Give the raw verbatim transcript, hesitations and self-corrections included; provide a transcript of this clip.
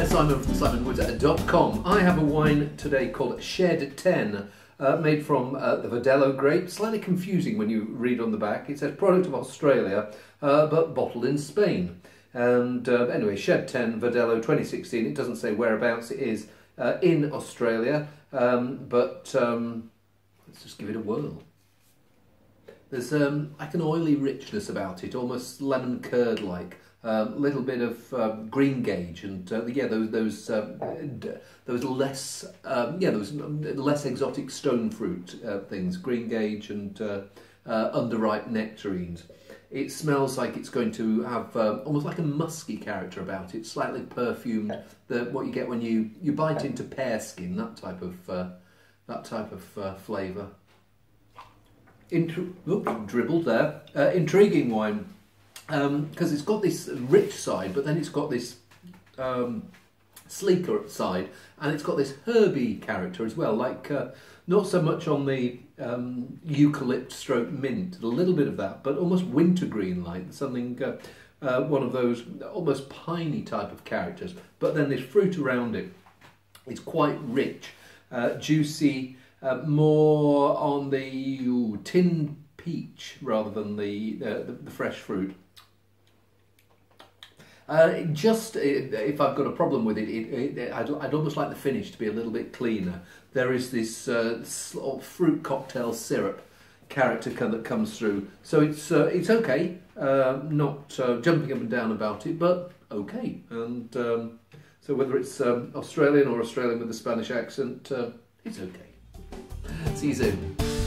there, Simon from Simon Woods dot com. I have a wine today called Shed ten, uh, made from uh, the Verdelho grape. Slightly confusing when you read on the back. It says product of Australia, uh, but bottled in Spain. And uh, anyway, Shed ten Verdelho twenty sixteen. It doesn't say whereabouts it is uh, in Australia, um, but um, let's just give it a whirl. There's um, like an oily richness about it, almost lemon curd like. A uh, little bit of uh, green gauge and uh, yeah, those those uh, those less um, yeah those less exotic stone fruit uh, things, green gauge and uh, uh, underripe nectarines. It smells like it's going to have uh, almost like a musky character about it, slightly perfumed. The what you get when you you bite into pear skin, that type of uh, that type of uh, flavour. Intri oops, dribbled there. Uh, intriguing wine. Because um, it's got this rich side, but then it's got this um, sleeker side, and it's got this herby character as well, like uh, not so much on the um, eucalypt stroke mint, a little bit of that, but almost wintergreen like, something, uh, uh, one of those almost piney type of characters, but then this fruit around it is quite rich, uh, juicy, uh, more on the ooh, tin peach rather than the, uh, the, the fresh fruit. Uh, just if I've got a problem with it, it, it I'd, I'd almost like the finish to be a little bit cleaner. There is this uh, sort of fruit cocktail syrup character that comes through, so it's uh, it's okay. Uh, not uh, jumping up and down about it, but okay. And um, so whether it's um, Australian or Australian with a Spanish accent, uh, it's okay. See you soon.